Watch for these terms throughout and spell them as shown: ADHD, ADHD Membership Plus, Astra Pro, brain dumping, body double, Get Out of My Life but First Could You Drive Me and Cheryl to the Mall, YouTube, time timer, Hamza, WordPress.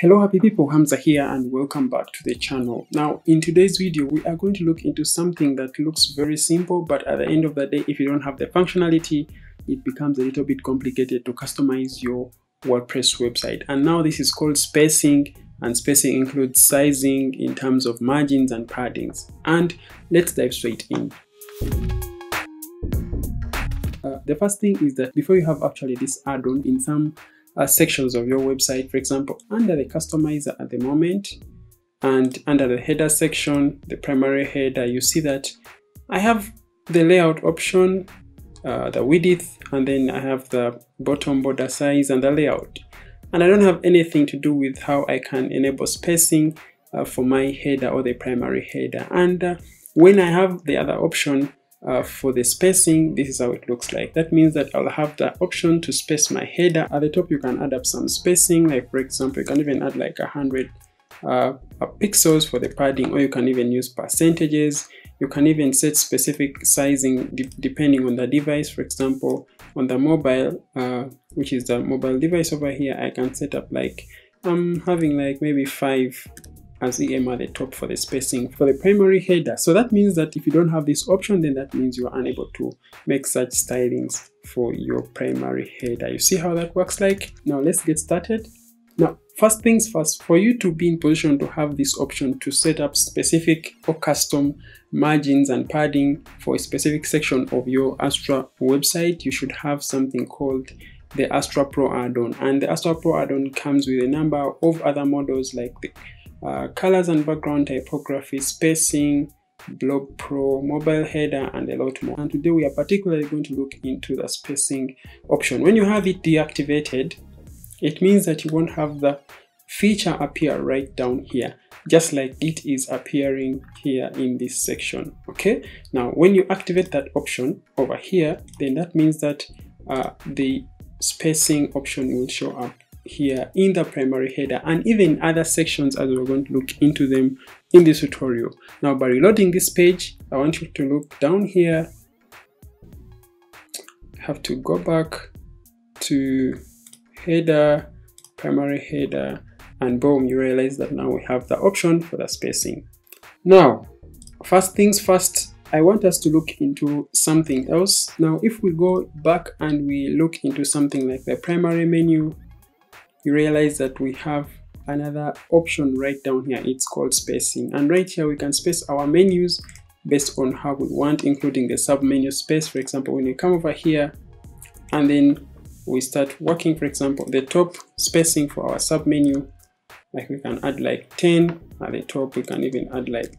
Hello happy people, Hamza here and welcome back to the channel. Now in today's video we are going to look into something that looks very simple, but at the end of the day if you don't have the functionality it becomes a little bit complicated to customize your WordPress website. And now this is called spacing, and spacing includes sizing in terms of margins and paddings. And let's dive straight in. The first thing is that before you have actually this add-on in some sections of your website, for example under the customizer at the moment and under the header section, the primary header, you see that I have the layout option, the width, and then I have the bottom border size and the layout, and I don't have anything to do with how I can enable spacing for my header or the primary header. And when I have the other option for the spacing, this is how it looks like. That means that I'll have the option to space my header. At the top you can add up some spacing, like for example you can even add like 100 pixels for the padding, or you can even use percentages. You can even set specific sizing depending on the device. For example on the mobile, which is the mobile device over here, I can set up like I'm having like maybe 5 as EM at the top for the spacing for the primary header. So that means that if you don't have this option, then that means you are unable to make such stylings for your primary header. You see how that works like? Now let's get started. Now first things first, for you to be in position to have this option to set up specific or custom margins and padding for a specific section of your Astra website, you should have something called the Astra Pro add-on. And the Astra Pro add-on comes with a number of other models like the colors and background, typography, spacing, blog pro, mobile header, and a lot more. And today we are particularly going to look into the spacing option. When you have it deactivated, it means that you won't have the feature appear right down here, just like it is appearing here in this section. Okay, now when you activate that option over here, then that means that the spacing option will show up here in the primary header and even other sections, as we're going to look into them in this tutorial. Now by reloading this page, I want you to look down here. I have to go back to header, primary header, and boom, you realize that now we have the option for the spacing. Now first things first, I want us to look into something else. Now if we go back and we look into something like the primary menu, you realize that we have another option right down here. It's called spacing, and right here we can space our menus based on how we want, including the sub menu space. For example, when you come over here and then we start working, for example the top spacing for our sub menu, like we can add like 10 at the top, we can even add like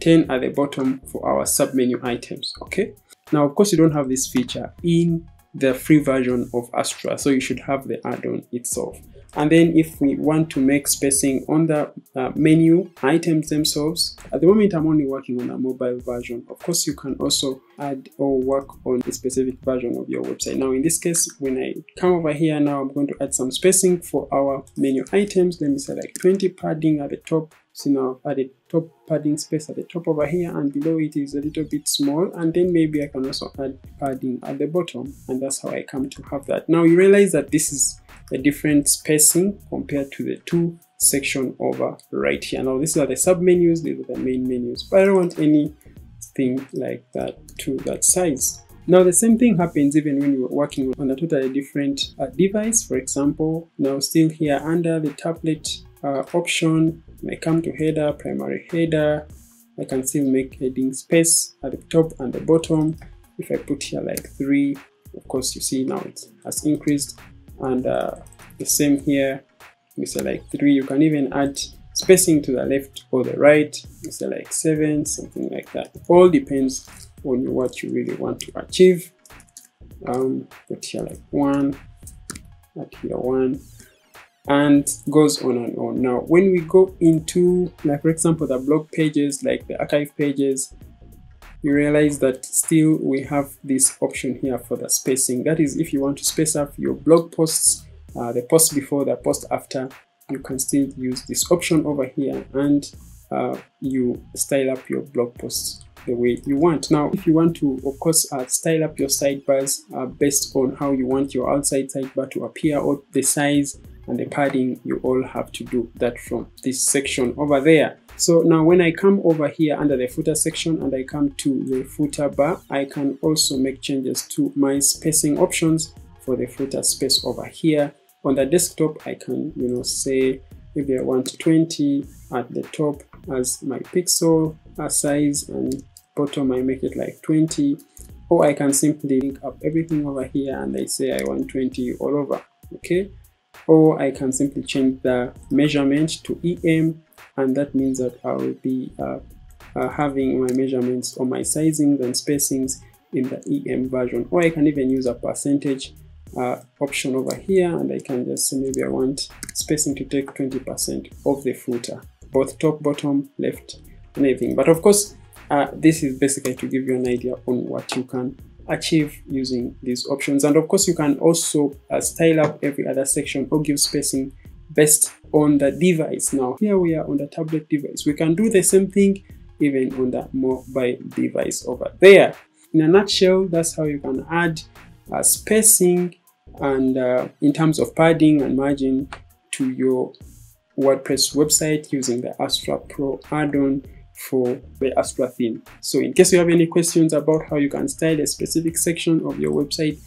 10 at the bottom for our sub menu items. Okay, now of course you don't have this feature in the free version of Astra, so you should have the add-on itself. And then if we want to make spacing on the menu items themselves, at the moment I'm only working on a mobile version. Of course you can also add or work on a specific version of your website. Now in this case, when I come over here, now I'm going to add some spacing for our menu items. Let me say like 20 padding at the top. So now I've added top padding space at the top over here, and below it is a little bit small, and then maybe I can also add padding at the bottom, and that's how I come to have that. Now you realize that this is a different spacing compared to the two section over right here. Now these are the sub menus, these are the main menus, but I don't want anything like that to that size. Now the same thing happens even when you're working on a totally different device. For example, now still here under the tablet option, when I come to header, primary header, I can still make heading space at the top and the bottom. If I put here like 3, of course you see now it has increased, and the same here, we say like 3. You can even add spacing to the left or the right, we say like 7, something like that. It all depends on what you really want to achieve. Put here like 1, like here 1, and goes on and on. Now when we go into, like for example the blog pages, like the archive pages, you realize that still we have this option here for the spacing. That is, if you want to space up your blog posts, the post before, the post after, you can still use this option over here, and you style up your blog posts the way you want. Now if you want to, of course, style up your sidebars based on how you want your outside sidebar to appear, or the size and the padding you all have to do that from this section over there. So now when I come over here under the footer section and I come to the footer bar, I can also make changes to my spacing options for the footer space over here. On the desktop, I can, say maybe I want 20 at the top as my pixel size, and bottom I make it like 20, or I can simply link up everything over here and I say I want 20 all over, okay? Or I can simply change the measurement to EM, and that means that I will be having my measurements or my sizings and spacings in the EM version. Or I can even use a percentage option over here, and I can just say maybe I want spacing to take 20% of the footer, both top, bottom, left, and everything. But of course, this is basically to give you an idea on what you can achieve using these options. And of course, you can also style up every other section or give spacing based on the device. Now here we are on the tablet device. We can do the same thing even on the mobile device over there. In a nutshell, that's how you can add spacing and in terms of padding and margin to your WordPress website using the Astra Pro add-on for the Astra theme. So in case you have any questions about how you can style a specific section of your website,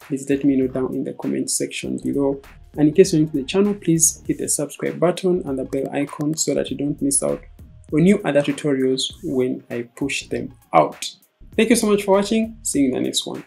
please let me know down in the comment section below. And in case you're new to the channel, please hit the subscribe button and the bell icon so that you don't miss out on new other tutorials when I push them out. Thank you so much for watching. See you in the next one.